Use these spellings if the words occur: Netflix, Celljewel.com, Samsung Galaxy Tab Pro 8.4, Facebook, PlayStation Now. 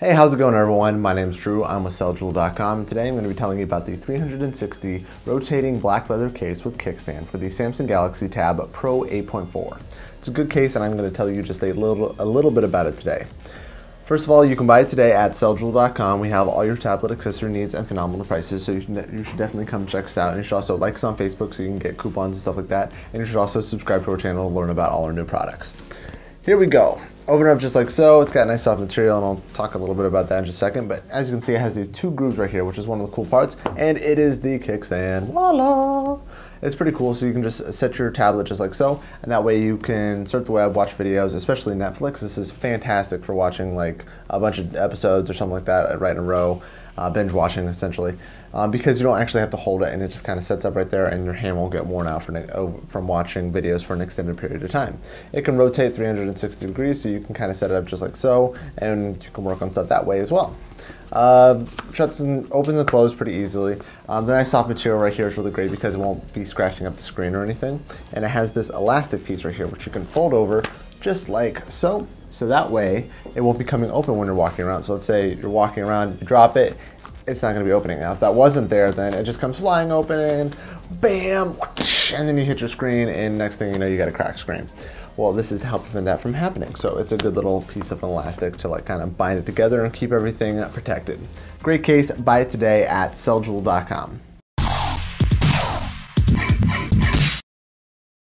Hey, how's it going everyone? My name's Drew, I'm with Celljewel.com, and today I'm going to be telling you about the 360 rotating black leather case with kickstand for the Samsung Galaxy Tab Pro 8.4. It's a good case and I'm going to tell you just a little bit about it today. First of all, you can buy it today at Celljewel.com. We have all your tablet accessory needs and phenomenal prices, so you should definitely come check us out. And you should also like us on Facebook so you can get coupons and stuff like that. And you should also subscribe to our channel to learn about all our new products. Here we go. Open it up just like so. It's got nice soft material, and I'll talk a little bit about that in just a second. But as you can see, it has these two grooves right here, which is one of the cool parts, and it is the kickstand. Voila! It's pretty cool, so you can just set your tablet just like so, and that way you can surf the web, watch videos, especially Netflix. This is fantastic for watching like a bunch of episodes or something like that right in a row, binge watching essentially, because you don't actually have to hold it, and it just kind of sets up right there, and your hand won't get worn out from watching videos for an extended period of time. It can rotate 360 degrees, so you can kind of set it up just like so, and you can work on stuff that way as well. Shuts and opens and closes pretty easily. The nice soft material right here is really great because it won't be scratching up the screen or anything, and it has this elastic piece right here which you can fold over just like so, so that way it won't be coming open when you're walking around. So let's say you're walking around, you drop it, it's not going to be opening. Now if that wasn't there, then it just comes flying open and bam, and then you hit your screen, and next thing you know you got a cracked screen. Well, this is to help prevent that from happening. So it's a good little piece of elastic to like kind of bind it together and keep everything protected. Great case, buy it today at Celljewel.com.